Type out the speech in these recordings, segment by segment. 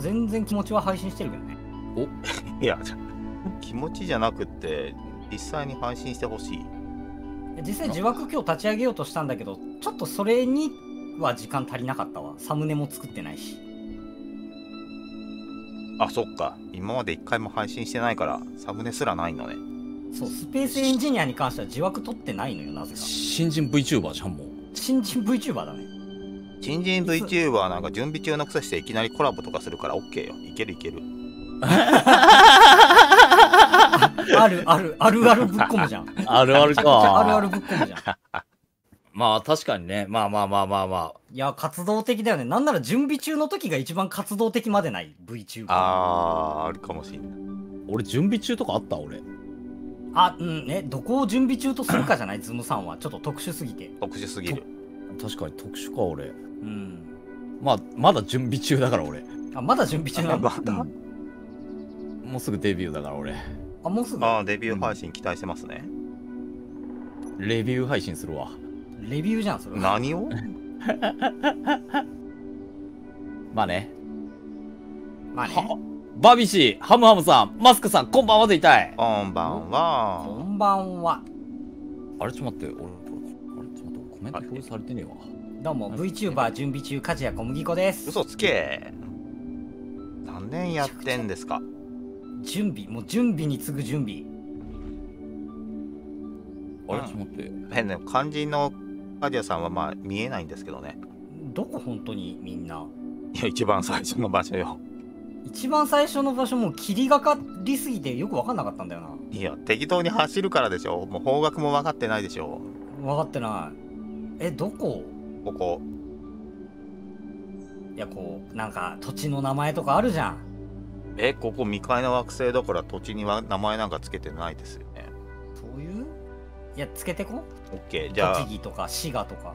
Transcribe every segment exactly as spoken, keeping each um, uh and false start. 全然気持ちは配信してるけどね。おいや、気持ちじゃなくって、実際に配信してほしい。実際、自枠今日立ち上げようとしたんだけど、ちょっとそれには時間足りなかったわ。サムネも作ってないし。あ、そっか。今まで一回も配信してないから、サムネすらないのね。そう、スペースエンジニアに関しては自枠取ってないのよ、なぜか。新人 VTuber じゃん、もう。新人 VTuber だね。新人 VTuber なんか準備中のくせしていきなりコラボとかするから OK よ。いけるいける。あるあるあるあるぶっ込むじゃん。あるあるか。あるあるぶっ込むじゃん。まあ確かにね。まあまあまあまあまあ。いや、活動的だよね。なんなら準備中の時が一番活動的までない VTuber。あー、あるかもしれない。俺、準備中とかあった俺。あ、うんね。どこを準備中とするかじゃないズムさんは。ちょっと特殊すぎて。特殊すぎる。確かに特殊か、俺。うん。まあ、まだ準備中だから、俺。あ、まだ準備中なんだ。まだ、うん、もうすぐデビューだから、俺。あ、もうすぐああ、デビュー配信期待してますね。うん、レビュー配信するわ。レビューじゃん、それ。何をまあね。まあね。バビシー、ハムハムさん、マスクさん、こんばんはでいたい。こんばんは。こんばんは。あれ、ちょっと待って、俺、あれ、ちょっと待って、コメント表示されてねえわ。どうも、VTuber 準備中、梶谷小麦粉です。嘘つけ。何年やってんですか。準備、もう準備に次ぐ準備。あれ、ちょっと待って。変な、漢字の梶谷さんはまあ見えないんですけどね。どこ、本当にみんな。いや、一番最初の場所よ。一番最初の場所もう霧がかりすぎてよく分かんなかったんだよな。いや適当に走るからでしょ。もう方角も分かってないでしょ。分かってない。え、どこここ。いやこうなんか土地の名前とかあるじゃん。え、ここ未開の惑星だから土地には名前なんかつけてないですよね。そういういやつけてこ。オッケー、じゃあ栃木とか滋賀とか。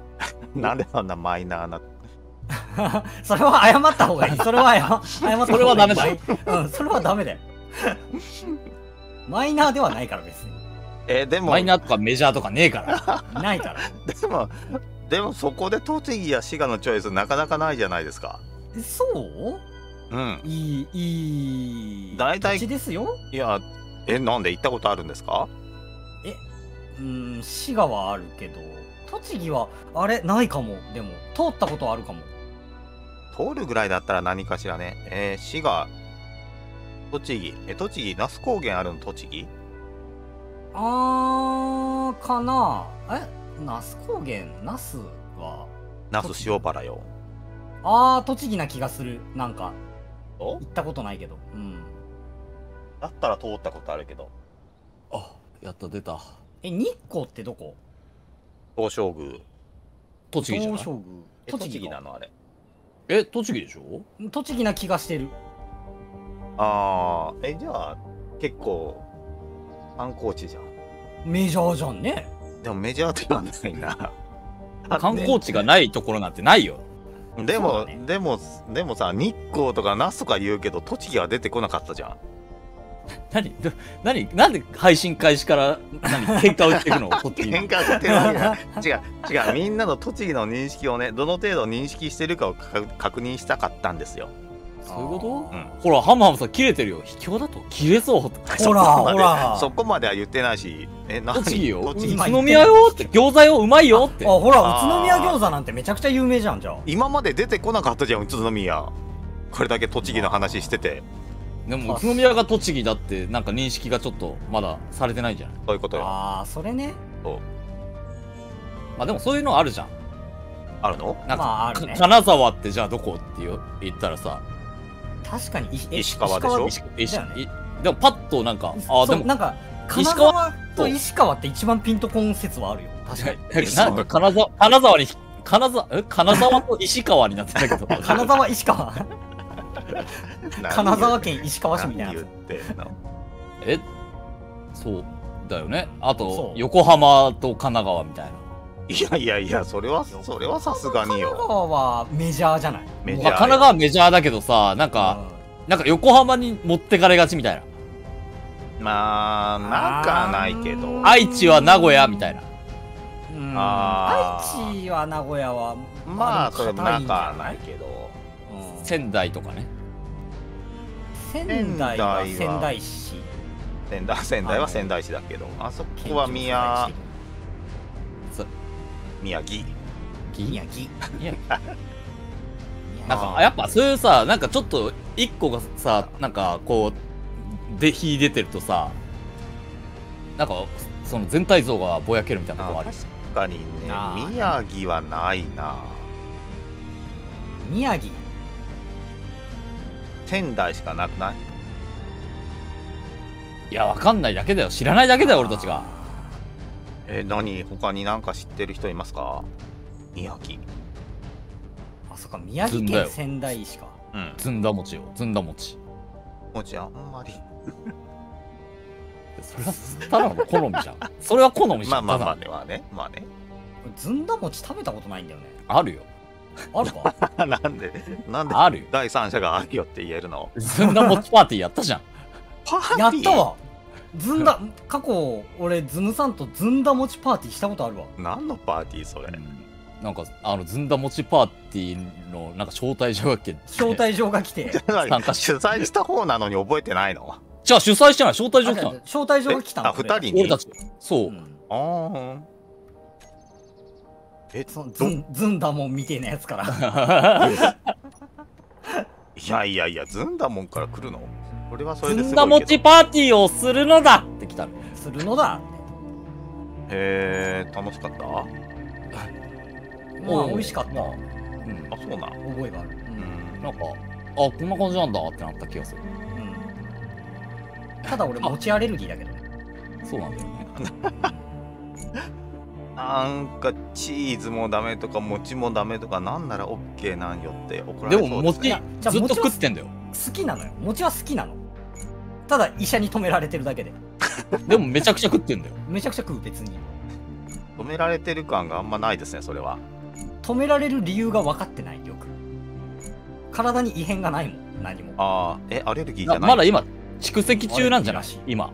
なんでそんなマイナーなそれは謝った方がいい。それは謝った方がいい。それはダメだ。うん、それはダメだよ。マイナーではないから別に。えー、でもマイナーとかメジャーとかねえから。ないから。でもでもそこで栃木や滋賀のチョイスなかなかないじゃないですか。そう？うん。いいいい。大体。土地ですよ。いや、え、なんで行ったことあるんですか？え、うん、滋賀はあるけど栃木はあれないかも。でも通ったことあるかも。通るぐらいだったら何かしらね。えー、滋賀、栃木、え、栃木、那須高原あるの栃木？あー、かなあ。え、那須高原、那須は那須塩原よ。あー、栃木な気がする。なんか、行ったことないけど。うん。だったら通ったことあるけど。あ、やっと出た。え、日光ってどこ？東照宮。栃木じゃない？東照宮。栃木なのあれ。え、栃木でしょ？栃木な気がしてる。ああ、え、じゃあ結構観光地じゃん。メジャーじゃんね。でもメジャーって言わないな。観光地がないところなんてないよ。でも、ね、でもでもさ、日光とか那須とか言うけど栃木は出てこなかったじゃん。何何なんで配信開始から何喧嘩をしていくの？喧嘩してるわけが違う違う。みんなの栃木の認識をね、どの程度認識してるかをか確認したかったんですよ。そういうこと？うん、ほらハムハムさん切れてるよ。卑怯だと切れそう。ほらほらそこまでは言ってないし。え、何？栃木よ、宇都宮よって、餃子よ、うまいよって。あ、ほら宇都宮餃子なんてめちゃくちゃ有名じゃん。じゃあ今まで出てこなかったじゃん宇都宮。これだけ栃木の話してて。でも宇都宮が栃木だってなんか認識がちょっとまだされてないじゃん。そういうことよ。ああ、それね。そう。まあでもそういうのあるじゃん。あるの？なんか金沢ってじゃあどこって言ったらさ、確かに石川でしょ。石川でもパッとなんか、ああでもなんか金沢と石川って一番ピンとこん説はあるよ。確かに。なんか金沢金沢に金沢え金沢と石川になってたけど。金沢石川。金沢県石川市みたいなやつ。え、そうだよね。あと横浜と神奈川みたいな。いやいやいや、それはそれはさすがによ。神奈川はメジャーじゃない。神奈川メジャーだけどさ、なんか、うん、なんか横浜に持ってかれがちみたいな。まあなんかないけど。愛知は名古屋みたいな。ああ。愛知は名古屋はまあそれもなんかないけど。仙台とかね。仙台は仙台市、仙台、仙台は仙台市だけど、あそこは宮宮城宮城なんかやっぱそういうさ、なんかちょっと一個がさ、なんかこうで秀でてるとさ、なんかその全体像がぼやけるみたいなとこある。確かにね、宮城はないな。宮城仙台しかなくない？いや、わかんないだけだよ。知らないだけだよ、俺たちが。え、何？他になんか知ってる人いますか？宮城。あ、そっか、宮城県仙台市か。うん。ずんだ餅よ、ずんだ餅。餅あんまり。それはただの好みじゃん。それは好みじゃん。まあまあまあ、まあね。まあね。ずんだ餅食べたことないんだよね。あるよ。あるかなんで、なんで、あるよ。第三者があるよって言えるの。ずんだ餅パーティーやったじゃん。パーティーやったわ。ずんだ、過去、俺、ズムさんとずんだ餅パーティーしたことあるわ。何のパーティーそれ。なんか、あの、ずんだ餅パーティーの、なんか、招待状が来て。招待状が来て。なんか、主催した方なのに覚えてないの？じゃあ、主催してない。招待状来た。招待状が来たの。あ、二人に。俺たち。そう。ああ。え、そのずんずんだもんみてえなやつからいやいやいや、ずんだもんから来るの？これはそれですごいけど、ずんだ餅パーティーをするのだって来たの。するのだ。へえ、楽しかった。まあ、美味しかった。うん、あ、そうな、覚えがある。うん、なんか、あ、こんな感じなんだってなった気がする。うん、ただ俺餅アレルギーだけどね。そうなんだよね。なんかチーズもダメとか餅もダメとか、なんならオッケーなんよって怒られそうですね。でも餅ずっと食ってんだよ。好きなのよ、餅は好きなの。ただ医者に止められてるだけで。でもめちゃくちゃ食ってんだよ。めちゃくちゃ食う。別に止められてる感があんまないですね。それは止められる理由が分かってない。よく体に異変がないもん、何も。ああ、え、アレルギーじゃないの？まだ今蓄積中なんじゃない？今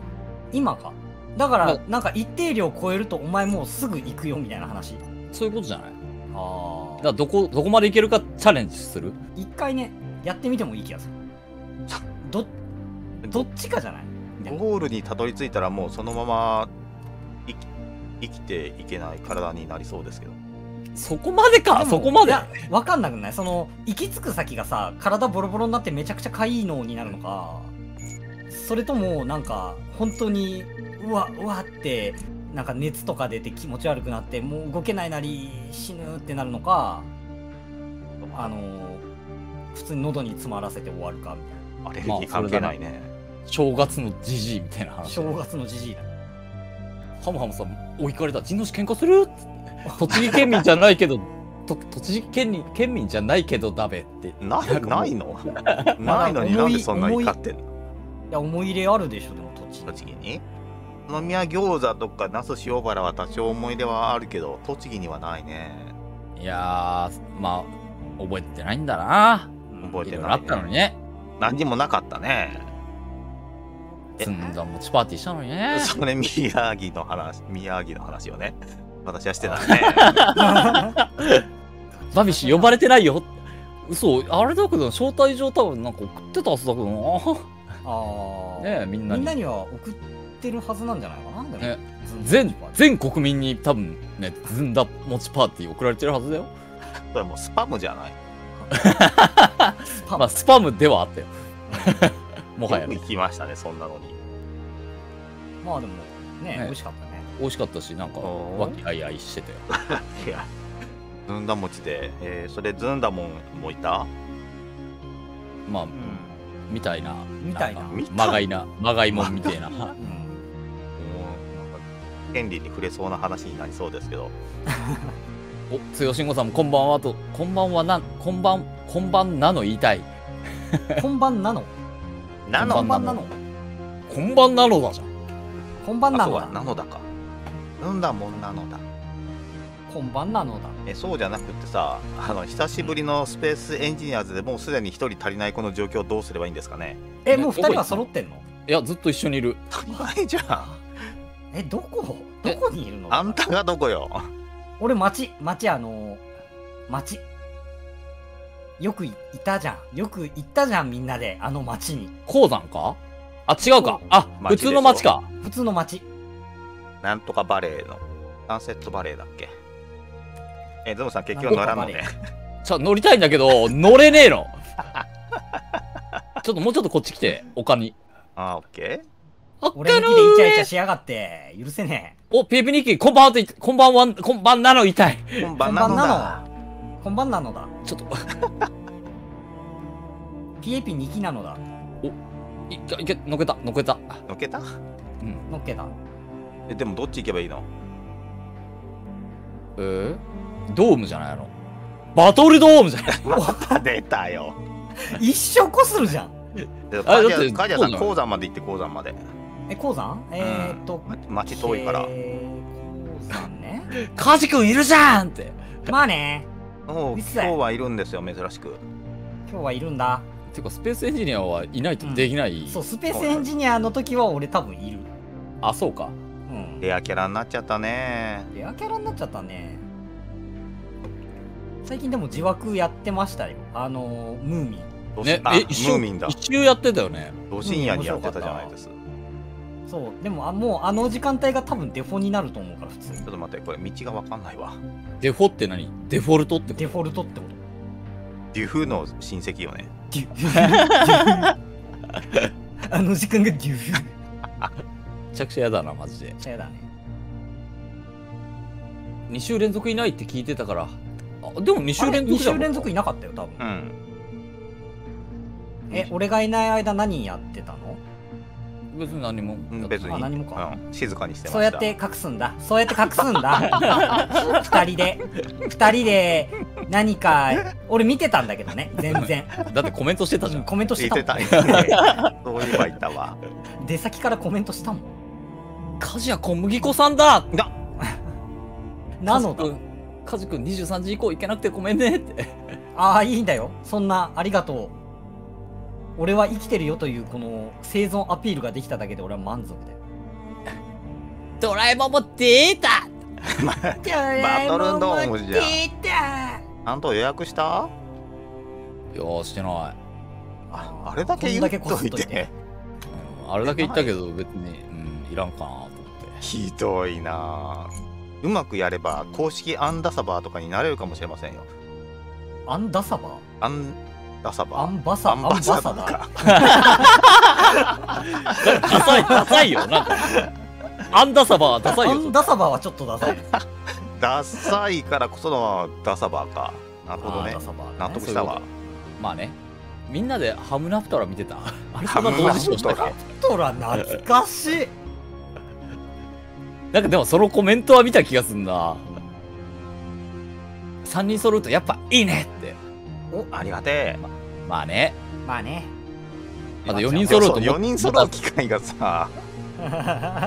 今かだから、なんか一定量超えるとお前もうすぐ行くよみたいな話。そういうことじゃない？ああ。だからどこ、どこまでいけるかチャレンジする？一回ね、やってみてもいい気がする。ど、どっちかじゃない？ゴールにたどり着いたらもうそのまま生き、生きていけない体になりそうですけど。そこまでか、そこまで。いや、わかんなくない？その、行き着く先がさ、体ボロボロになってめちゃくちゃかいい脳になるのか、それともなんか、本当に、うわうわってなんか熱とか出て気持ち悪くなってもう動けないなり死ぬってなるのか、あの普通に喉に詰まらせて終わるかみたいな。アレルギー関係ないね。正月のじじいみたいな話。正月のじじいだ。ハムハムさんお怒りだ。陣の士喧嘩する？栃木県民じゃないけどと栃木県民県民じゃないけどだべってなないの？ないのになんでそんな怒ってんの？いや、思い入れあるでしょでも栃木。栃木に？飲み屋餃子とか那須塩原は多少思い出はあるけど、栃木にはないね。いやー、まあ覚えてないんだな。覚えてなかったのにね。何にもなかったね。ずんだ餅パーティーしたのにね。それ宮城の話、宮城の話よね。私はしてないね。バビシ呼ばれてないよ。嘘、あれだけど招待状多分なんか送ってたはずだけどな。ああ。ねえ、みんなに。みんなには送っててるはずなんじゃないかな。ね、全全国民に多分ね、ずんだ餅パーティー送られてるはずだよ。それもうスパムじゃない？スパム、まあ、スパムではあったよ。もはや、ね。よく行きましたね、そんなのに。まあでもね、ね、美味しかったね。美味しかったし、なんか和気あいあいしてたよ。いや、ずんだ餅で、えー、それずんだもんもいた？まあ、うん、みたいな、みたいな、まがいな、まがいもんみたいな。権利に触れそうな話になりそうですけど。お、強しんごさんもこんばんはと、こんばんはなん、こんばん、こんばんなの言いたい。こんばんなの。なの、こんばんなの。こんばんなのだじゃん。こんばんなのだ。なのだか。なんだもんなのだ。こんばんなのだ。え、そうじゃなくてさ、あの久しぶりのスペースエンジニアーズでもうすでに一人足りないこの状況どうすればいいんですかね。え、もう二人は揃ってんの？いや、ずっと一緒にいる。足りないじゃん。え、どこどこにいるの？あんたがどこよ。俺町町あの町よくいたじゃん。よく行ったじゃん、みんなで、あの町に。鉱山か？あ、違うか。あ、普通の町か。普通の町。なんとかバレーの。サンセットバレーだっけ。え、ズムさん結局乗らんのね。ちょ、乗りたいんだけど、乗れねえの。ちょっともうちょっとこっち来て、丘に。あー、オッケー。俺の木でイチャイチャしやがって、許せねえ。お、ピーピーニッキー、こんばんはと言って、こんばんは、こんばんなの痛い。こんばんなのだ。こんばんなのだ。ちょっと。ピエピニキなのだ。お、いけ、いけ、のけた、のけた。のけた？うん、のけた。え、でもどっち行けばいいの？えー、ドームじゃないの？バトルドームじゃないの？出たよ。一生こするじゃん。あ、だって、カジヤさん、鉱山まで行って、鉱山まで。え、鉱山？えっと、町遠いから。鉱山ね。カジ君いるじゃんって。まあね。おお、今日はいるんですよ、珍しく。今日はいるんだ。てか、スペースエンジニアはいないとできない。そう、スペースエンジニアの時は俺多分いる。あ、そうか。うん。レアキャラになっちゃったね。レアキャラになっちゃったね。最近でも自枠やってましたよ。あの、ムーミン。ね、え、一周やってたよね。深夜にやってたじゃないです。そう、でもあもうあの時間帯が多分デフォになると思うから普通。ちょっと待って、これ道がわかんないわ。デフォって何？デフォルトってこと？デフォルトってこと？デュフの親戚よね。デュフ。あの時間がデュフ。めちゃくちゃやだなマジで。めちゃやだね。に週連続いないって聞いてたから。あ、でもに週連続じゃん。に週連続いなかったよ多分。うん。え、俺がいない間何やってたの？別に何も。別に。あ、何もか。静かにしてました。そうやって隠すんだ。そうやって隠すんだ。二人で。二人で何か、俺見てたんだけどね、全然。だってコメントしてたじゃん。コメントしてた。そういえばいたわ。出先からコメントしたもん。カジヤ小麦粉さんだ！な、なのだ。カジ君にじゅうさんじ以降行けなくてごめんねって。ああ、いいんだよ。そんな、ありがとう。俺は生きてるよというこの生存アピールができただけで俺は満足だよ。ドラえもんも出た。バトルドームじゃん。ちゃんと予約した？いやしてない。あ、あれだけ言っといて。あれだけ言ったけど別にうんいらんかなと思って。ひどいな。うまくやれば公式アンダサバーとかになれるかもしれませんよ。アンダサバー？アンダサバー。アンバサ、アンバサだか。浅い、浅いよ、なんか。アンダサバー、ダサいよ。アンダサバーはちょっとダサい。ダサいからこそのダサバーか。なるほどね。納得したわ。まあね。みんなでハムナプトラ見てた。ハムナプトラ懐かしい。なんかでもそのコメントは見た気がすんな。さんにん揃うとやっぱいいねって。お、ありがてえ。まあね。まあね。あとよにん揃うとよにん揃う機会がさ。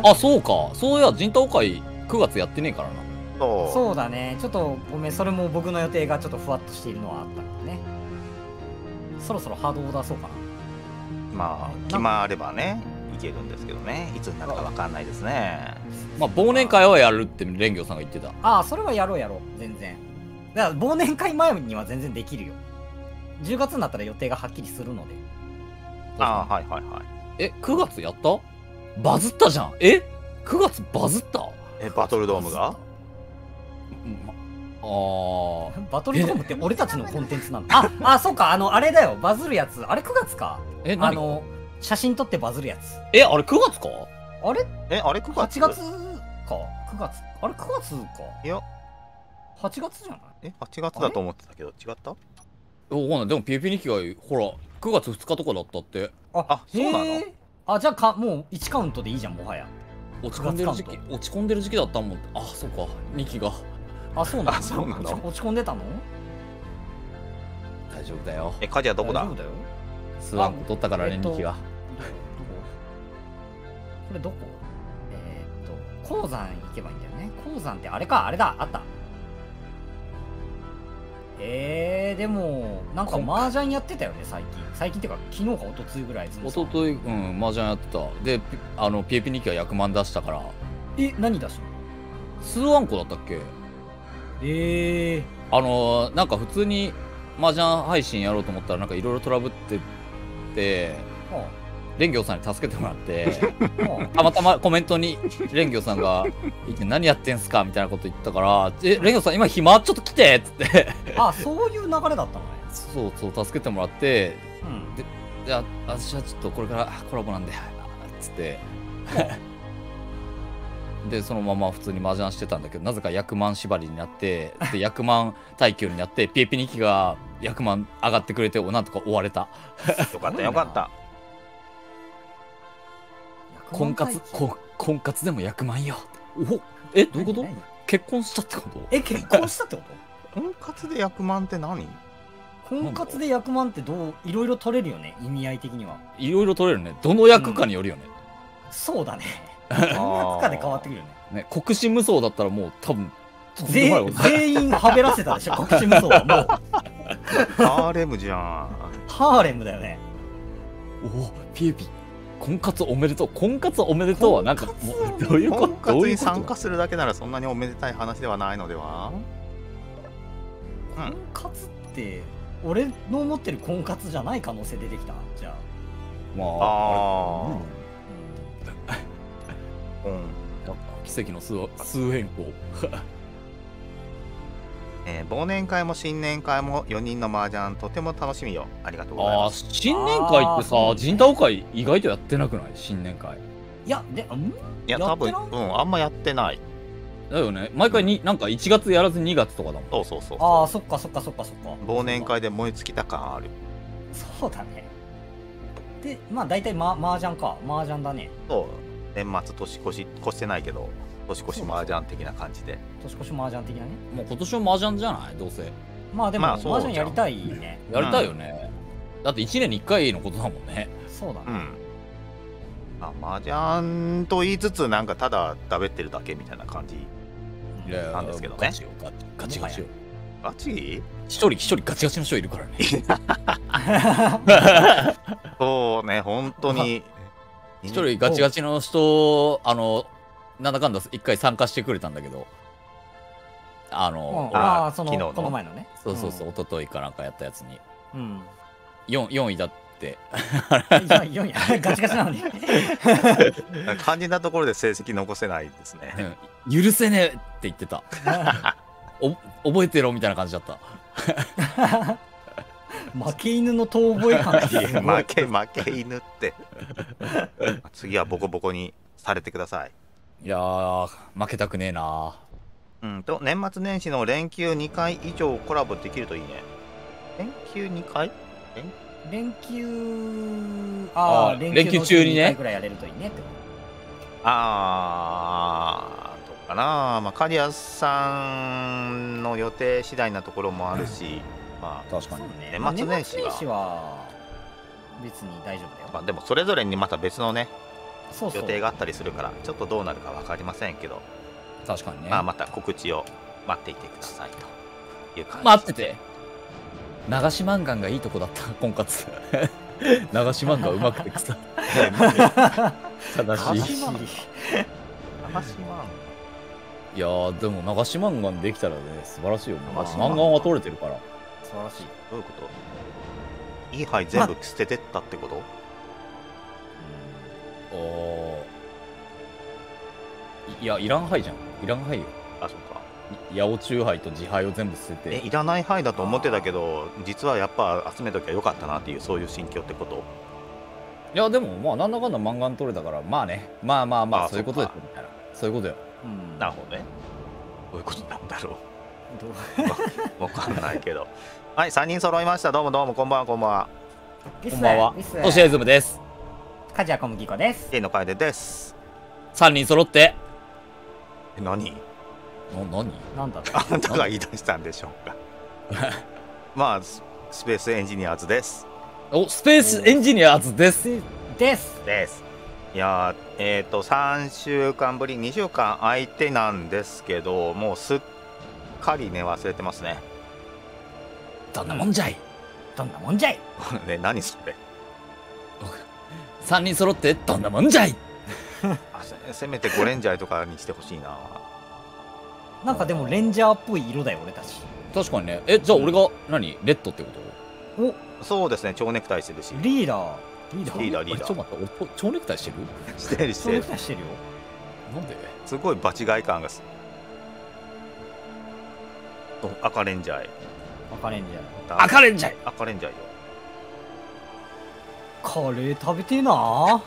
あ、そうか。そういや、人痘会くがつやってねえからな。そう。そうだね。ちょっとごめん、それも僕の予定がちょっとふわっとしているのはあったからね。そろそろハードを出そうかな。まあ、決まればね、いけるんですけどね。いつになるかわかんないですね。まあ、忘年会はやるって蓮魚さんが言ってた。ああ、それはやろうやろう。全然。だから忘年会前には全然できるよ。じゅうがつになったら予定がはっきりするので。ああ、はいはいはい。え、くがつやった？バズったじゃん。え？くがつバズった？え、バトルドームが？ああ。バトルドームって俺たちのコンテンツなんだ。あ、あ、そうか。あの、あれだよ。バズるやつ。あれくがつか。え、あの、写真撮ってバズるやつ。え、あれくがつか？あれ？え、あれくがつ？ はちがつか。くがつ。あれくがつか。いや。はちがつじゃない？え、はちがつだと思ってたけど、違った？わかんない。でもピーピーニキがほらくがつふつかとかだったって。あ、そうなの？あ、じゃあかもういちカウントでいいじゃん。もはや落ち込んでる時期落ち込んでる時期だったもん。あ、そうか。にきがあ、そうなの？そうなの？落ち込んでたの？大丈夫だよ。え、カジヤどこだ？スワン取ったからね、にきが。これどこ？えっと鉱山行けばいいんだよね。鉱山ってあれか。あれだ、あった。えー、でもなんか麻雀やってたよね最近。最近っていうか昨日か一昨日ぐらい。一昨日、うん、麻雀やってた。で、あのピエピニキはひゃくまん出したから。え、何出したの？数あんこだったっけ。ええー、あのなんか普通に麻雀配信やろうと思ったらなんかいろいろトラブってて、蓮行さんに助けてもらってたまたまコメントに蓮行さんが「何やってんすか?」みたいなこと言ったから「え、蓮行さん今暇ちょっと来て」っつってあ、そういう流れだったのね。そうそう、助けてもらって「で、じゃあ私はちょっとこれからコラボなんで」っつってでそのまま普通に麻雀してたんだけど、なぜか役満縛りになって、で役満耐久になってピエピニキが役満上がってくれて、なんとか追われた。よかったよかった。婚活、婚活でも役満よ。お、え、どういうこと？結婚したってこと？え、結婚したってこと？婚活で役満って何？婚活で役満ってどう、いろいろ取れるよね、意味合い的には。いろいろ取れるね。どの役かによるよね。うん、そうだね。婚活かで変わってくるよね。ね、国士無双だったらもう多分全員はべらせたでしょ、国士無双はもう。ハーレムじゃん。ハーレムだよね。お、ピエピ。婚活おめでとう、婚活おめでとうはなんかもうどういうこと？婚活に参加するだけならそんなにおめでたい話ではないのでは？婚活って俺の思ってる婚活じゃない可能性出てきた。じゃあまあうん、奇跡の数変更。えー、忘年会も新年会もよにんの麻雀とても楽しみよ。ありがとうございます。あ、新年会ってさ、人太郎会意外とやってなくない？新年会。いやで、うん、いや多分、うん、あんまやってないだよね。毎回に、うん、なんかいちがつやらずにがつとかだもん。そうそうそう。ああ、そっかそっかそっかそっか。忘年会で燃え尽きた感ある。そうだね。でまあ大体ま麻雀か麻雀だね。そう、年末年越し越してないけど年越し麻雀的な感じで。年越し麻雀的なね。もう今年は麻雀じゃない？どうせ。まあでも麻雀やりたいね。やりたいよね。だっていちねんにいっかいのことだもんね。そうだね。麻雀と言いつつなんかただ食べてるだけみたいな感じなんですけどね。ガチよガチガチよ。ガチ？一人一人ガチガチの人いるからね。そうね、本当に。一人ガチガチの人、あの。なんだかんだ一回参加してくれたんだけど、あの、ああ、その昨日のこの前のね、そうそうそう、一昨日かなんかやったやつに、うん、よんいだって、よんい、ガチガチなのに、肝心なところで成績残せないですね。許せねえって言ってた。覚えてろみたいな感じだった。負け犬の遠吠え感がすごい。負け負け犬って。次はボコボコにされてください。いやー、負けたくねえなー。うんと、年末年始の連休にかい以上コラボできるといいね。連休にかい？連休、ああ、連休中にね。にかいくらいやれるといいねって。あー、どうかなー。まあ、カリアさんの予定次第なところもあるし、まあ、確かにね。年末年始は別に大丈夫だよ。まあ、でもそれぞれにまた別のね。そうそう、予定があったりするからちょっとどうなるか分かりませんけど、確かにね。まあまた告知を待っていてくださいという感じ。待ってて、流し漫画がいいとこだった、婚活。流し漫画うまくてくさ悲しい。流し漫画、いやーでも流し漫画できたらね、素晴らしいよ。漫画は取れてるから素晴らしい。どういうこと？いい牌全部捨ててったってこと？いや、いらん牌じゃん。いらん牌よ。あ、そっか。八百中牌と自牌を全部捨てて。え、いらない牌だと思ってたけど、実はやっぱ集めときゃよかったなっていう、そういう心境ってこと？いや、でも、まあ、なんだかんだ漫画に取れたから、まあね、まあまあまあ、そういうことですみたいな。そういうことよ。うん、なるほどね。どういうことなんだろう。わかんないけど。はい、さんにん揃いました。どうもどうも、こんばんは、こんばんは。こんばんは。トシエズムです。カジヤ小麦粉です。Aの楓です。さんにん揃って。え、何？な、何？なんだろう。あんたが言い出したんでしょうか。まあ、スペースエンジニアーズです。お、スペースエンジニアーズです。です。です。いやー、えっと、さんしゅうかんぶり、にしゅうかん空いてなんですけど、もうすっかりね、忘れてますね。どんなもんじゃい。どんなもんじゃい。ね、何それ。さんにん揃って、どんなもんじゃい。せめてゴレンジャーとかにしてほしいな。なんかでもレンジャーっぽい色だよ俺たち。確かにね。え、じゃあ俺が何レッドってこと？お、そうですね。蝶ネクタイしてるし。リーダーリーダーリーダーリーダー。ちょっと待って、俺蝶ネクタイしてる？してるしてる。蝶ネクタイしてるよ。なんで？すごい場違い感がする。赤レンジャー。赤レンジャー。赤レンジャー。赤レンジャーよ。カレー食べてえな。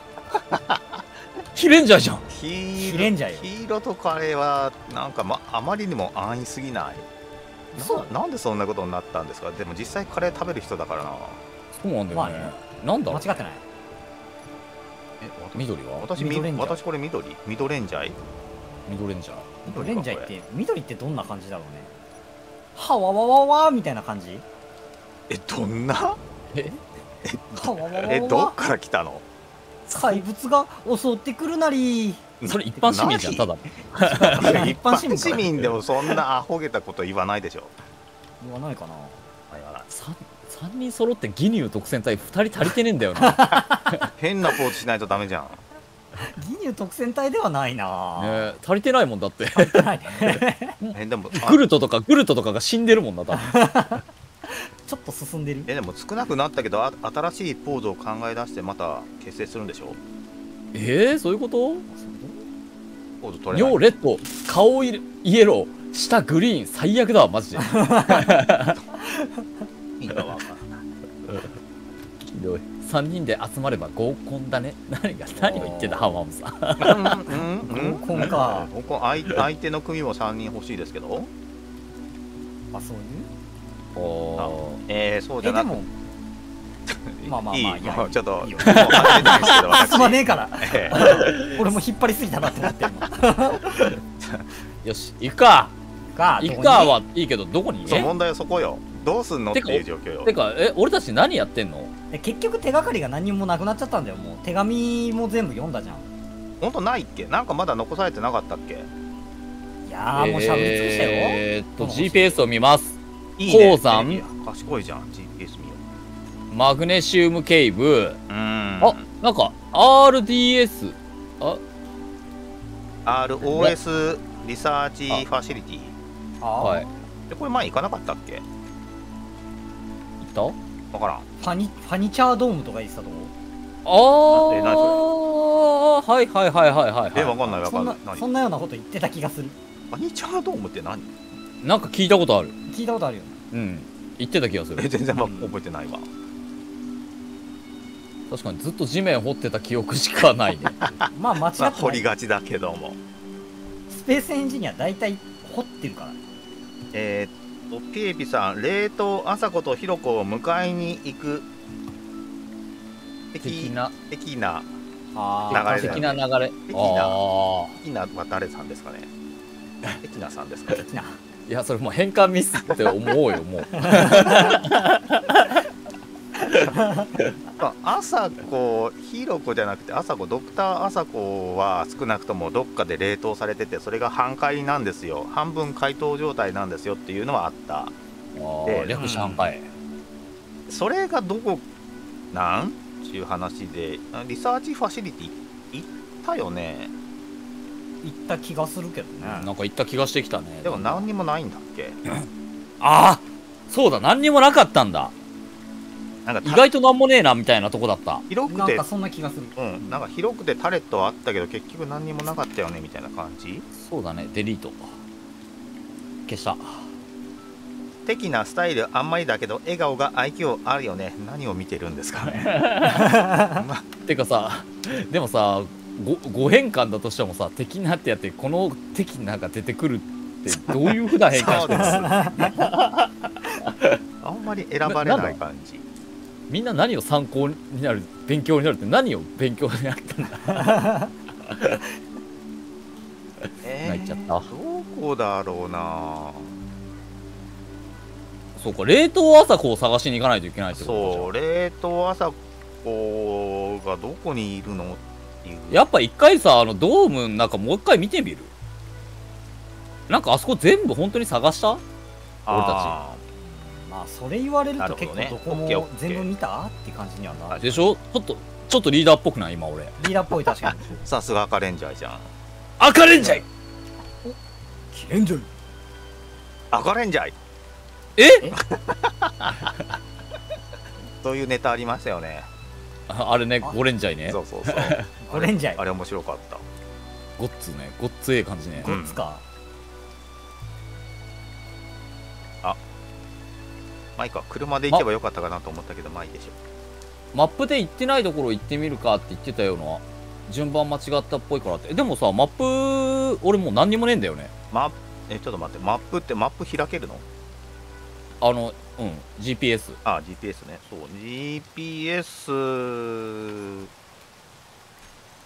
ヒレンジャーじゃん。ヒレンジャーよ。黄色とカレーはなんか、まあまりにも安易すぎない。な, なんでそんなことになったんですか。でも実際カレー食べる人だからな。そうなんだよね。まあね、なんだろう。間違ってない。え、緑は？私緑。私これ緑。緑レンジャー。緑レンジャー。緑レンジャーって緑ってどんな感じだろうね。はわわわわみたいな感じ。え、どんな？え、え、どっから来たの？怪物が襲ってくるなり。それ一般市民じゃん、ただ。一般市民でもそんなアホげたこと言わないでしょ。言わないかな。さんにん揃ってギニュー特選隊ふたり足りてねえんだよな。変なポーズしないとダメじゃん。ギニュー特選隊ではないな。足りてないもんだって。足りてないね。でもグルトとかグルトとかが死んでるもんな多分。ちょっと進んでる。え、でも少なくなったけど、あ、新しいポーズを考え出してまた結成するんでしょ。えー、そういうこと？ポーズ取れない。両レッド、顔イエロー、下グリーン、最悪だわマジで。いいんだわ。ひどい。さんにんで集まれば合コンだね。何が何を言ってたハマムさん。合コンか。合コン、相相手の組もさんにん欲しいですけど。あ、そういう。おー、えー、そうじゃなくて。まあまあまあ、いや、ちょっとすまねえから。俺も引っ張りすぎたなって思って。よし、行くか。行くかはいいけど、どこに？そう、問題はそこよ。どうすんのっていう状況よ。てか、え、俺たち何やってんの？結局手がかりが何もなくなっちゃったんだよ。もう手紙も全部読んだじゃん。本当ないっけ？なんかまだ残されてなかったっけ？いやー、もうしゃべり尽くしたよ。えっと ジーピーエス を見ます。鉱山。賢いじゃん。ジーピーエス 見よう。マグネシウムケイブ。あ、なんか アールディーエス。あ、アールオーエス リサーチファシリティ。はい。でこれ前行かなかったっけ？行った？わからん。ファニファニチャードームとか言ってたとこ。ああ、え、何それ。はいはいはいはいはい。え、わかんないわかんない。そんなようなこと言ってた気がする。ファニチャードームって何？なんか聞いたことある。聞いたことあるよね。うん。言ってた気がする。え、全然覚えてないわ。確かにずっと地面掘ってた記憶しかないね。まあ間違ってない。掘りがちだけども。スペースエンジニア大体掘ってるから。えー。ピエピさん、冷凍朝子とひろこを迎えに行く的な的な流れ的な流れ的なは誰さんですかね。的なさんですかね。いや、それもう変換ミスって思うよもう。朝子ひろこじゃなくて朝子ドクター朝子は少なくともどっかで冷凍されてて、それが半解なんですよ、半分解凍状態なんですよっていうのはあった。で、略して半解、それがどこなんっていう話で、リサーチファシリティ行ったよね。行った気がするけどね。なんか行った気がしてきたね。でも何にもないんだっけ。ああ、そうだ、何にもなかったんだ。意外となんもねえなみたいなとこだった。広くて、なんかそんな気がする。うん、なんか広くてタレットはあったけど結局何にもなかったよねみたいな感じ。そうだね。デリート消した的なスタイルあんまりだけど笑顔が愛嬌あるよね。何を見てるんですかね。てかさ、でもさ、ご変換だとしてもさ、的なってやってこの的なが出てくるってどういうふうな変換してるんです。あんまり選ばれない感じ。みんな何を参考になる、勉強になるって、何を勉強になったんだ。泣いちゃった。どこだろうな。そうか、冷凍朝子を探しに行かないといけないってこと。そう、冷凍朝子がどこにいるのっていう。やっぱ一回さ、あのドームの中もう一回見てみる。なんかあそこ全部本当に探した俺たち。まあそれ言われると結構どこも全部見たって感じにはなるでしょ。ちょっとちょっとリーダーっぽくない今俺。リーダーっぽい、確かに。さすが赤レンジャーじゃん。赤レンジャー。お、キレンジャー。赤レンジャー。えそういうネタありましたよね。あれね、ゴレンジャイね。そうそうそう。ゴレンジャイ。あれ面白かった。ゴッツね、ゴッツええ感じね。ゴッツか。あ、まあいいか、車で行けばよかったかなと思ったけど、まあいいでしょ。マップで行ってないところ行ってみるかって言ってたような。順番間違ったっぽいからって。でもさ、マップ、俺もう何にもねえんだよね。マップ、え、ちょっと待って、マップってマップ開けるの？あの、うん、ジーピーエス。あ、ジーピーエス ね。そう、ジーピーエス、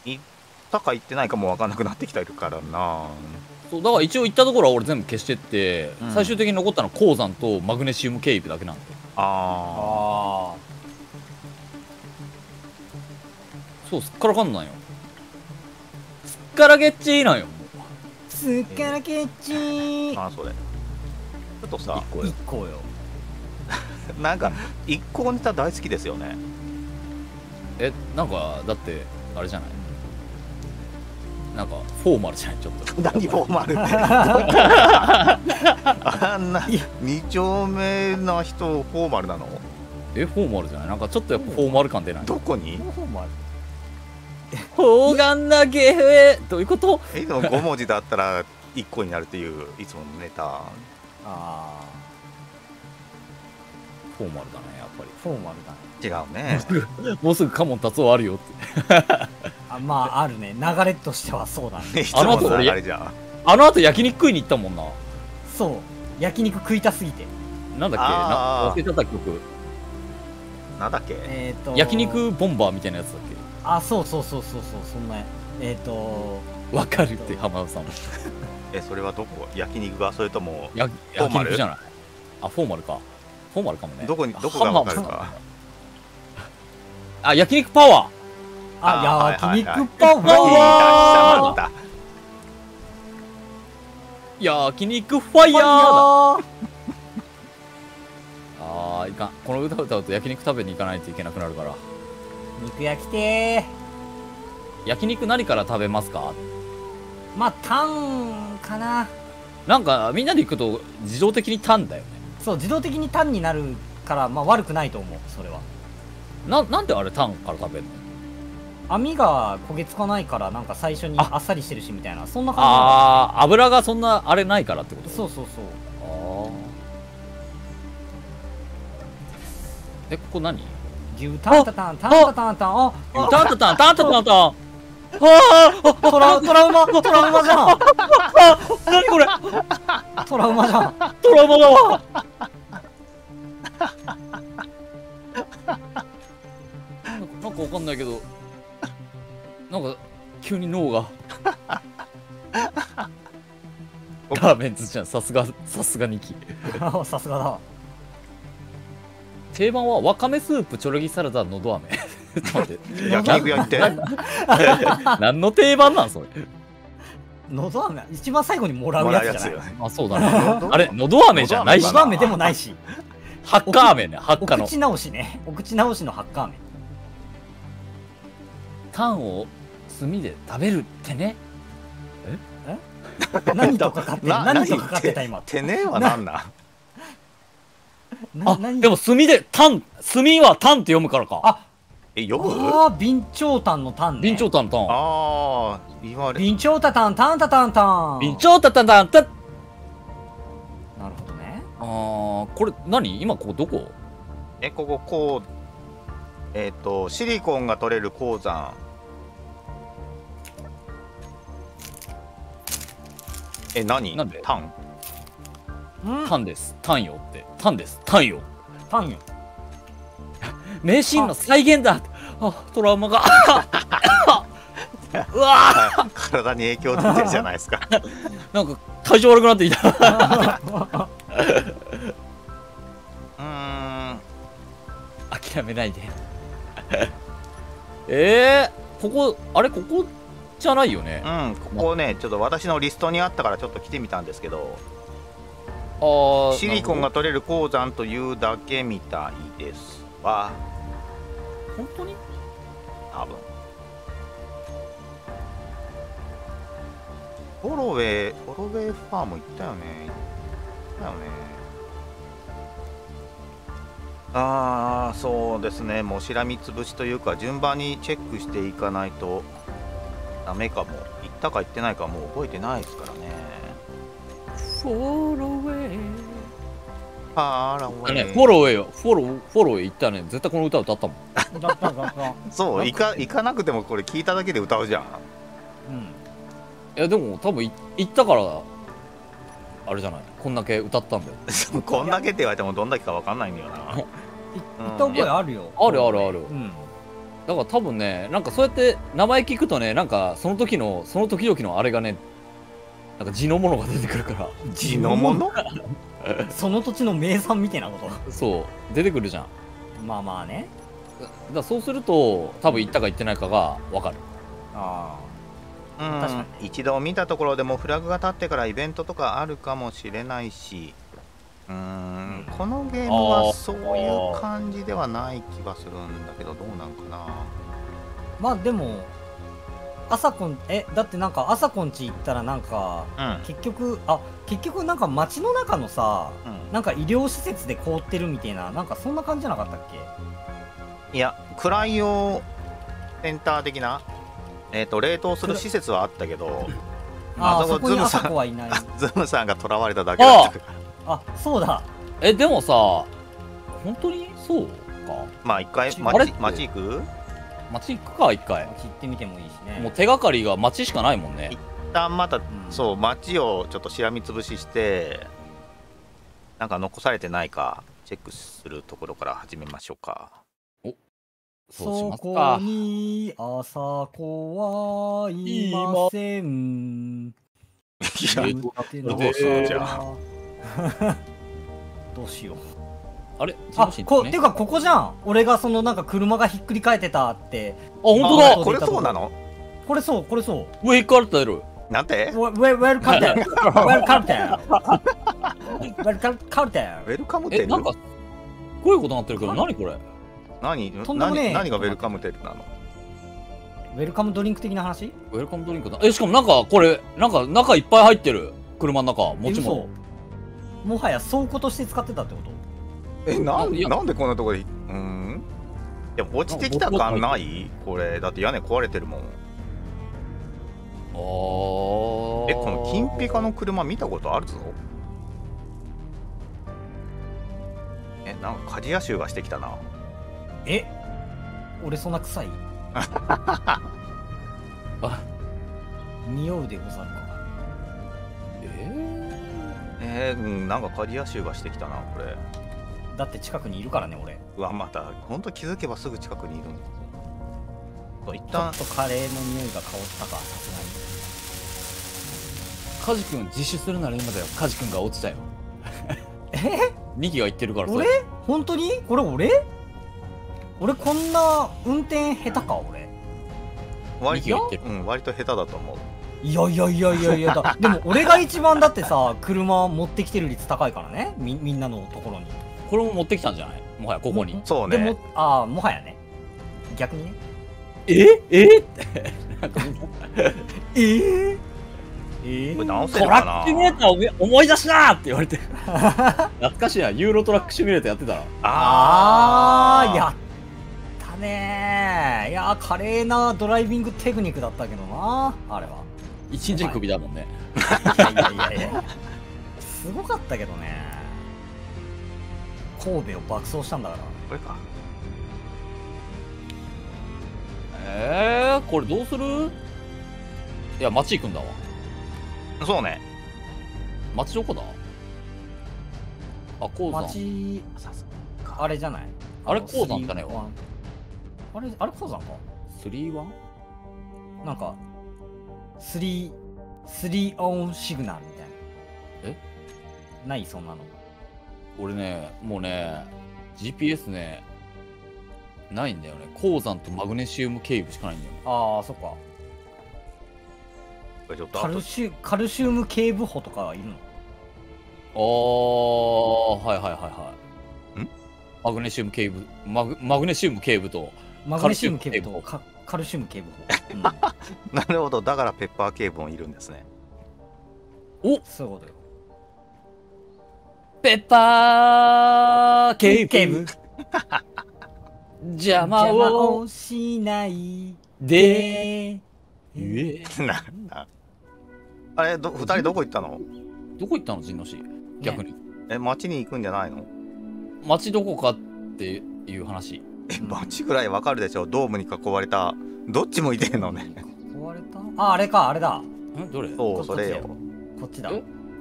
行ったか行ってないかも分かんなくなってきてるからな。そう、だから一応行ったところは俺全部消してって、うん、最終的に残ったのは鉱山とマグネシウムケイプだけなんだよ。あー。そう、すっからかんないよ。すっからげっちーなんよ。すっからげっちー。あ、それ。ちょっとさ、一行よ。なんか一行ネタ大好きですよね。え、なんかだってあれじゃない。なんかフォーマルじゃないちょっと。何フォーマルって。あんな二丁目な人フォーマルなの？え、フォーマルじゃない。なんかちょっとやっぱフォーマル感出ない。どこに？フォーマル。砲丸投げどういうこと？え、でも五文字だったら一行になるっていういつものネタ。ああ、フォーマルだね、やっぱりフォーマルだね。違うね。もうすぐカモン達夫あるよってあ、まああるね、流れとしてはそうだね。あのあと俺、あのあと焼肉食いに行ったもんな。そう、焼肉食いたすぎて。なんだっけ、な忘れちゃった曲。なんだっけ、えっと焼肉ボンバーみたいなやつだっけ。あ、そうそうそうそうそう、そんな、えっとわかるって浜田さん。え、それはどこ？焼肉が、それともフォーマルじゃない？あ、フォーマルか。フォーマルかもね。どこに、どこがわかるか。あ、焼肉パワー。あ、焼肉パワー。焼肉ファイヤーだ。あー、いかん。この歌歌うと焼肉食べに行かないといけなくなるから。肉焼きてー。焼肉何から食べますか？まあ、タンかな。なんかみんなで行くと自動的にタンだよね。そう、自動的にタンになるから、まあ、悪くないと思う。それは な, なんであれタンから食べるの？網が焦げつかないから、なんか最初にあっさりしてるしみたいな、そんな感じ。ああ、油がそんなあれないからってこと。そうそうそう。ああ、え、ここ何？牛タンタタンタンタタンタンタンタンタンタンタンタン。ああ、トラトラウマ、トラウマじゃん。何これ、トラウマじゃん。トラウマだわ。なんかわかんないけど、なんか急に脳がラーメンズちゃん、さすがさすがにきさすがだ。定番はわかめスープ、チョロギサラダ、のど飴。焼肉焼いて何の定番なんそれ。のど飴、一番最後にもらうやつじゃない。あ、そうだね。あれ、のど飴じゃないし、のど飴でもないし、ハッカ飴ね。ハッカのお口直しね。お口直しのハッカ飴。タンを炭で食べるってね。ええ、何とかかって何とかかってた今。てねは何なん。あ、でも炭でタン、炭はタンって読むからか。あ、え、読む？ああ、備長炭の炭ね。備長炭の炭。ああ、言われ。備長炭炭炭炭炭炭。備長炭炭炭炭。なるほどね。ああ、これ何？今ここどこ？え、こここう、えっとシリコンが取れる鉱山。え、何？なんで？炭。炭です。炭よって。炭です。炭よ。炭よ。名シーンの再現だ。あ、トラウマが。うわ、体に影響出てるじゃないですか。なんか体調悪くなってきた。うん、諦めないで。えー、ここ、あれ、ここじゃないよね。うん、ここね、ちょっと私のリストにあったからちょっと来てみたんですけど。あ、シリコンが取れる鉱山というだけみたいですわ。本当に？多分。ホロウェイ、ホロウェイファーム行ったよね。行ったよね。ああ、そうですね、もうしらみつぶしというか、順番にチェックしていかないとダメかも。行ったか行ってないかもう覚えてないですからね。フォローウェイ、あら、フォローウェイよ、フォローフォロー行ったね。絶対この歌歌ったもん。だっただった。そう、行か行かなくてもこれ聞いただけで歌うじゃん。うん。いやでも多分行ったからあれじゃない。こんだけ歌ったんだよ。こんだけって言われてもどんだけかわかんないんだよな。行った覚えあるよ。あるあるある。うん。だから多分ね、なんかそうやって名前聞くとね、なんかその時のその時々のあれがね、なんか地のものが出てくるから。地のもの？その土地の名産みたいなこと。そう出てくるじゃん。まあまあね。だそうすると多分行ったか行ってないかがわかる。ああ。確かに一度見たところでもフラグが立ってからイベントとかあるかもしれないし、うーん、このゲームはそういう感じではない気がするんだけど、どうなんかな。まあでもあさこん、えだってなんかあさこんち行ったらなんか、うん、結局あ結局なんか街の中のさ、うん、なんか医療施設で凍ってるみたいな、なんかそんな感じじゃなかったっけ。いやクライオセンター的な、えーと冷凍する施設はあったけど、あそこズムさんはいない。ズムさんが捕らわれただけだったから。あ、そうだ。えでもさ、本当にそうか。まあ一回町町行く？町行くか一回。町行ってみてもいいしね。もう手がかりが町しかないもんね。一旦また、うん、そう町をちょっとしらみつぶしして、なんか残されてないかチェックするところから始めましょうか。そこにあさこはいません。いや、どうしようじゃあ。どうしよう。あれ、あ、こ、てかここじゃん。俺がそのなんか車がひっくり返ってたって。あ、本当だ。これそうなの？これそう、これそう。ウェイカルテル。なんて？ウェルカルテル。ウェルカルテル。ウェルカルテル。ウェルカムテル。え、なんかこういうことになってるけど、何これ？何何がウェルカムテルなの？ウェルカムドリンク的な話？ウェルカムドリンクだ。え、しかもなんかこれ、なんか中いっぱい入ってる。車の中、もちろん。もはや倉庫として使ってたってこと？え、なんでこんなとこで、うん。いや、落ちてきた感ないこれ。だって屋根壊れてるもん。ああ。え、この金ピカの車見たことあるぞ。え、なんか鍛冶屋臭がしてきたな。え、俺そんな臭い？あ、匂うでござるか。えー、えー、なんか鍛冶屋臭がしてきたなこれ。だって近くにいるからね俺。うわまた本当気づけばすぐ近くにいるんだ。一旦ちょっとカレーの匂いが香ったかさすがに。カジ君自首するなら今だよ。カジ君が落ちたよ。え？ニキが言ってるからさ。俺？本当に？これ俺？俺こんな運転下手か俺。割と、うん、割と下手だと思う。いやいやいやいやいやだ。でも俺が一番だってさ、車持ってきてる率高いからね。みみんなのところに。これも持ってきたんじゃない？もはやここに。そうね。でもああもはやね。逆にね。ええって。ええええ。これ直せるかな。トラックシミュレーター思い出しなーって言われて。懐かしいな。ユーロトラックシミュレーターやってたら。ああやった。ねえ、いやー華麗なドライビングテクニックだったけどなあれは。一日首だもんね。いやいやいやすごかったけどね。神戸を爆走したんだから。これか。えー、これどうする？いや町行くんだわ。そうね。町どこだ？あ、鉱山。町あれじゃない？あれ鉱山じゃないわ。あれ、あれ鉱山か スリーワン？ なんか、スリー、スリーオンシグナルみたいな。えないそんなの。俺ね、もうね、ジーピーエス ね、ないんだよね。鉱山とマグネシウム経由しかないんだよね。ああ、そっか。カルシウ、カルシウム警部補とかいるの？あー、はいはいはいはい。ん？マグネシウム警部、マグ、マグネシウム警部と、マグネシウム警部とカルシウム警部補、うん、なるほど。だからペッパー警部もいるんですね。おそういうことよ。ペッパー警部邪魔をしないで。ええ。なんだ。あれ、ど、二人どこ行ったの？どこ行ったの、陣の師。逆に。え、町に行くんじゃないの？町どこかっていう話。え、町ぐらいわかるでしょ、ドームに囲われた。どっち向いてんのね。囲われた。あ、あれか、あれだ。ん、どれ？そう、それよ。こっちだ。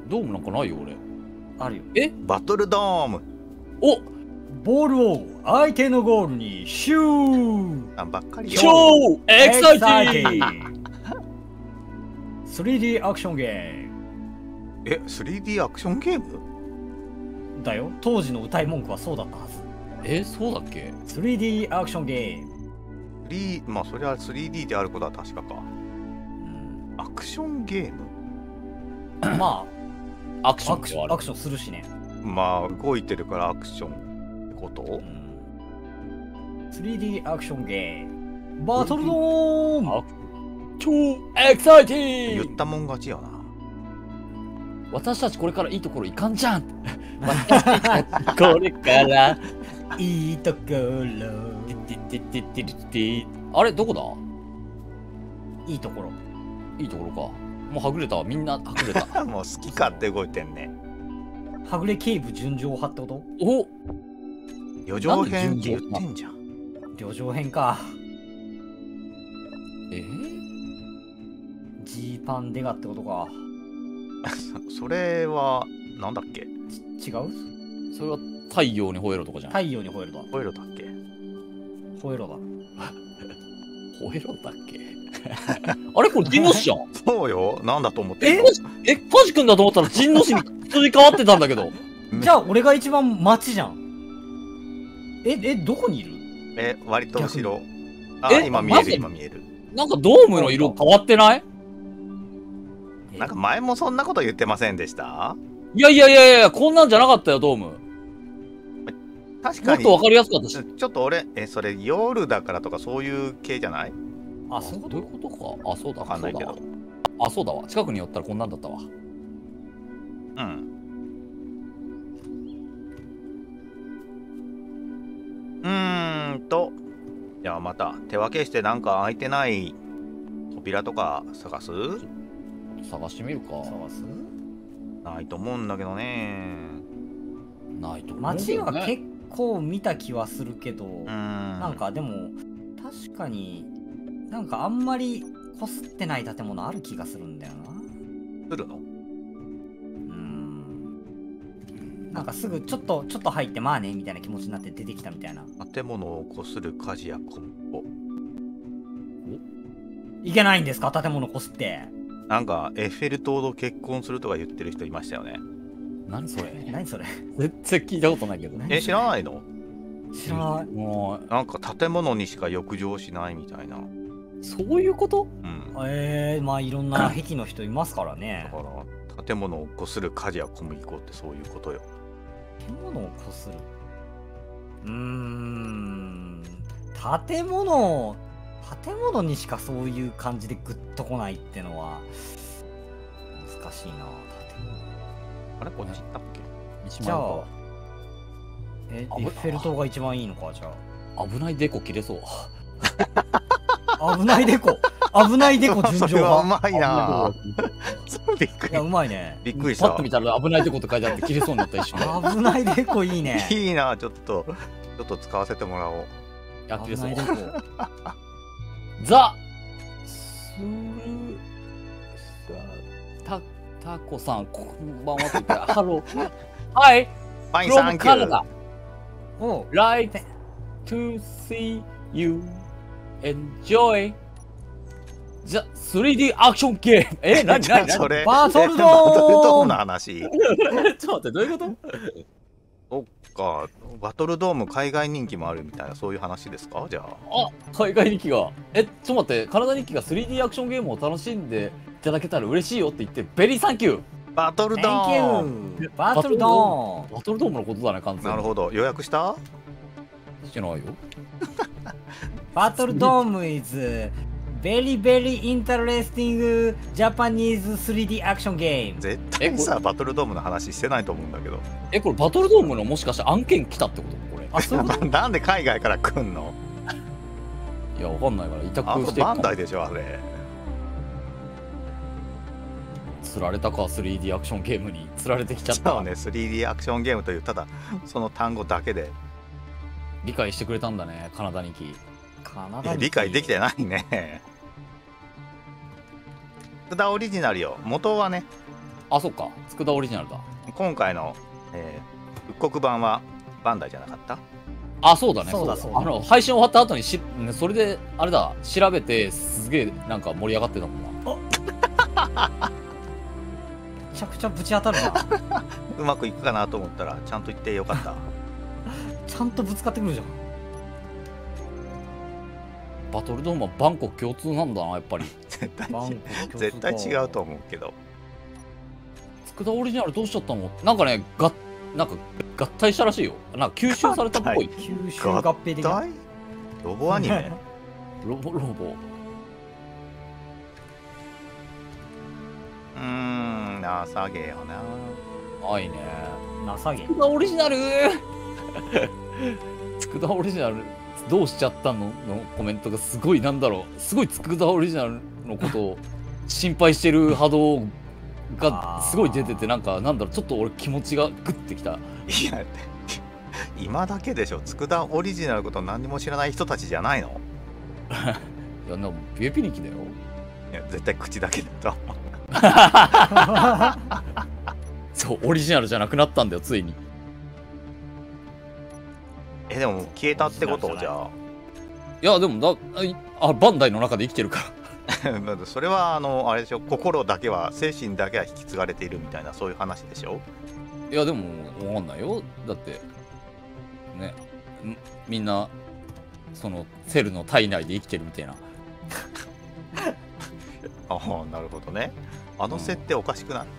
ドームなんかないよ、俺。あるよ。え？バトルドーム。お。ボールを相手のゴールにシュー。あ、ばっかりよ。超エキサイティング。スリーディー アクションゲーム。え、スリーディー アクションゲーム？だよ。当時の歌い文句はそうだったはず。え、そうだっけ ？スリーディー アクションゲーム。スリー、まあそれは スリーディー であることは確かか。うん、アクションゲーム。まあアクションはある。アクションするしね。まあ動いてるからアクション。こと、うん、スリーディー アクションゲームバトルドーム超エキサイティング。言ったもん勝ちやな。私たちこれからいいところいかんじゃん。私たちこれからいいところ。あれどこだ。いいところ。いいところか。もうはぐれたわ。みんなはぐれた。もう好き勝手動いてんね。はぐれ警部純情派ってこと。お旅情編って言ってんじゃん。旅情編か。えジーパンデガってことか。それはなんだっけ。違う。それは太陽に吠えろとかじゃん。太陽に吠えろだ。吠えろだっけ。吠えろだ。吠えろだっけ。あれこれ陣の師じゃん。そうよ。なんだと思って。ええカジ君だと思ったら陣の師にすり替わってたんだけど。じゃあ俺が一番町じゃん。え、え、どこにいる？え、割と後ろ。あ、今見える、今見える。なんかドームの色変わってない？なんか前もそんなこと言ってませんでした？いやいやいやいや、こんなんじゃなかったよ、ドーム。確かに。ちょっとわかりやすかったし。ちょっと俺、え、それ夜だからとかそういう系じゃない？あ、そういうことか。あ、そうだ、わかんないけど。あ、そうだわ。近くに寄ったらこんなんだったわ。うん。うーんと、じゃあまた手分けしてなんか開いてない扉とか探す？探してみるか。探す？ないと思うんだけどね。ないと思うんだけどね。街は結構見た気はするけど、うん、なんかでも確かになんかあんまりこすってない建物ある気がするんだよな。するの？なんかすぐちょっとちょっと入ってまあねみたいな気持ちになって出てきたみたいな。建物をこする家事やコンポ。いけないんですか建物こすって。なんかエッフェル塔と結婚するとか言ってる人いましたよね。何それ？何それ？絶対聞いたことないけど。え、知らないの？知らない。もうなんか建物にしか浴場しないみたいな。そういうこと？うん。ええ、まあいろんな壁の人いますからね。だから建物をこする家事や小麦粉ってそういうことよ。建物をこする。うーん、建物建物にしかそういう感じでグッとこないってのは難しいな。建物あれこっち行ったっけ。じゃあえエッフェル塔が一番いいのか。じゃあ危ないデコ切れそう。危ないデコ危ないデコ順調がうまいな。びっくり。いやうまいね。びっくりした。パッと見たら危ないデコって書いてあって切れそうになった一瞬。危ないデコいいね。いいな。ちょっとちょっと使わせてもらおう。やってるそう。ザスルタタコさんこんばんはと言ったらハロー。はい。フロムカナダ。お。Like to see you enjoy。じゃ、スリーディー アクションゲーム。え、なになになにバトルドームの話。ちょっと待って、どういうこと。そっか、バトルドーム海外人気もあるみたいな、そういう話ですかじゃあ。あ、海外人気が。え、ちょっと待って、カナダ人気が スリーディー アクションゲームを楽しんでいただけたら嬉しいよって言って、ベリーサンキューバトルドームバトルドームバトルドームのことだね、完全に。なるほど、予約したしてないよ。バトルドーム is Very, very interesting Japanese スリーディー アクションゲーム。絶対さ、バトルドームの話してないと思うんだけど。え、これバトルドームのもしかして案件来たってことこれ。あ、そういうことなんで海外から来んの？いや、わかんないから委託してるかも。あ、バンダイでしょ、あれ。釣られたか、スリーディー アクションゲームに釣られてきちゃった。そうね、スリーディー アクションゲームというただその単語だけで理解してくれたんだね、カナダにき。カナダにき理解できてないね。佃オリジナルよ、元はね。あ、そっか、佃オリジナルだ。今回の、えー、復刻版はバンダイじゃなかった？あ、そうだね、そうだそうだ。あの配信終わった後にし、それであれだ、調べてすげえなんか盛り上がってたもんな。めちゃくちゃぶち当たるな。うまくいくかなと思ったらちゃんと言ってよかった。ちゃんとぶつかってくるじゃん。バトルドームはバンコク共通なんだな、やっぱり。絶対絶対違うと思うけど。佃オリジナルどうしちゃったの？なんかね、がなんか合体したらしいよ。なんか吸収されたっぽい。吸収合併できない。ロボアニメ。ロボロボ。うーん、なさげよな。あ、いいね。なさげ。佃オリジナル。佃オリジナルどうしちゃったののコメントがすごい、なんだろう、すごい佃オリジナルのことを心配してる波動がすごい出てて、なんかなんだろう、ちょっと俺気持ちがグッてきた。いや、今だけでしょ、佃オリジナルのこと何にも知らない人たちじゃないの。いや、なんかビエピニキだよ。いや、絶対口だけだと。そう、オリジナルじゃなくなったんだよ、ついに。え、でも消えたってこと？じゃあ、いや、でもだ、あ、バンダイの中で生きてるからそれはあのあれでしょ、心だけは、精神だけは引き継がれているみたいな、そういう話でしょ。いや、でも分かんないよ、だってね、みんなそのセルの体内で生きてるみたいな。ああ、なるほどね。あの設定おかしくない？うん、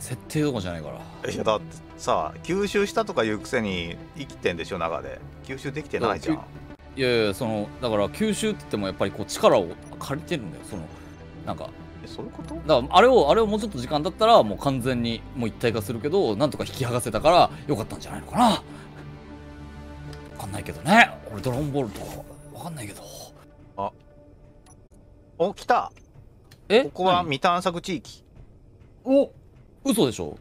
設定どこじゃないから。いや、だってさ、吸収したとかいうくせに生きてんでしょ、中で。吸収できてないじゃん。いやいや、そのだから吸収って言ってもやっぱりこう力を借りてるんだよ、そのなんか。え、そういうこと？だからあれをあれをもうちょっと時間だったらもう完全にもう一体化するけど、なんとか引き剥がせたからよかったんじゃないのかな。分かんないけどね、俺ドラゴンボールとか分かんないけど。あ、お、来た。え、ここは未探索地域。お、嘘でしょ。